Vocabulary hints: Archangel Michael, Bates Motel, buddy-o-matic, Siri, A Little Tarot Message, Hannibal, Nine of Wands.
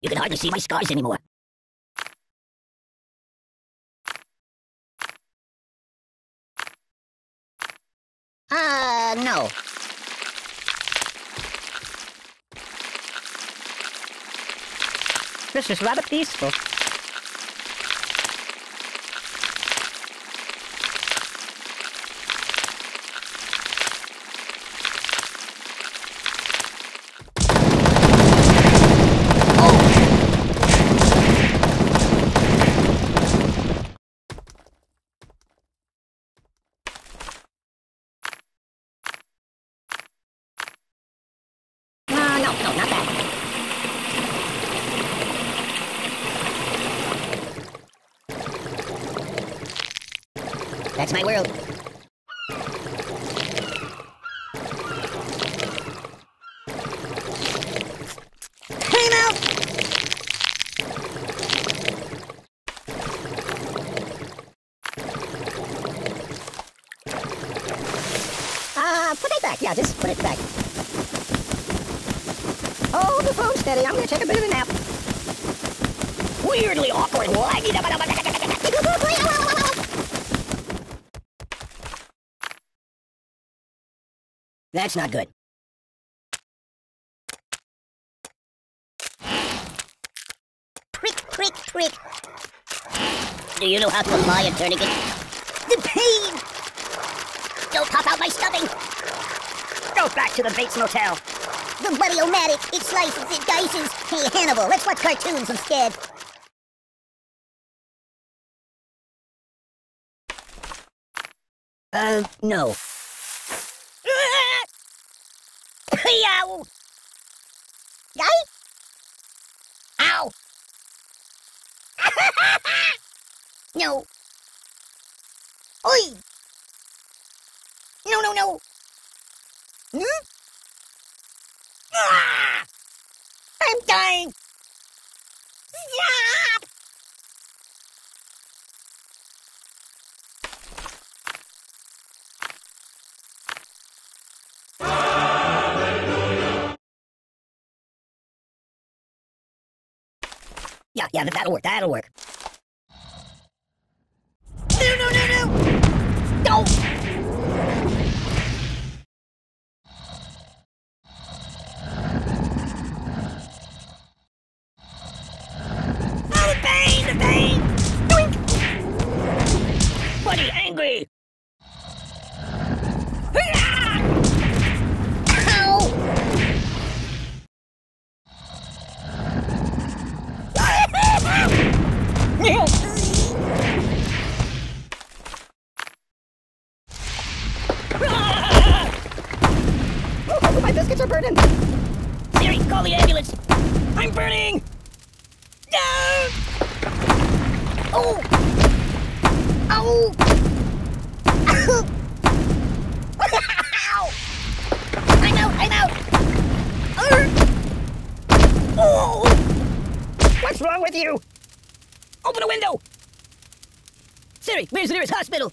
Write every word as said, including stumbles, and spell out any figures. You can hardly see my scars anymore. Uh, no. This is rather peaceful. That's my world. Hey, now! Ah, uh, put it back. Yeah, just put it back. Oh, the phone's steady. I'm gonna take a bit of a nap. Weirdly awkward. That's not good. Prick, prick, prick. Do you know how to apply a tourniquet? The pain! Don't pop out my stuffing! Go back to the Bates Motel. The buddy-o-matic, it slices, it dices. Hey, Hannibal, let's watch cartoons instead. Uh, no. Ow! Ow! No! Oi! No, no, no! Hmm? Ah! I'm dying! Stop! Yeah, yeah, that'll work, that'll work. No, no, no, no! Don't! Oh, the pain, the pain! Doink! Buddy, angry! My biscuits are burning! Siri, call the ambulance! I'm burning! No! Oh! Oh! Ow! I'm out! I'm out! Oh! What's wrong with you? Open a window! Siri, where's the nearest hospital?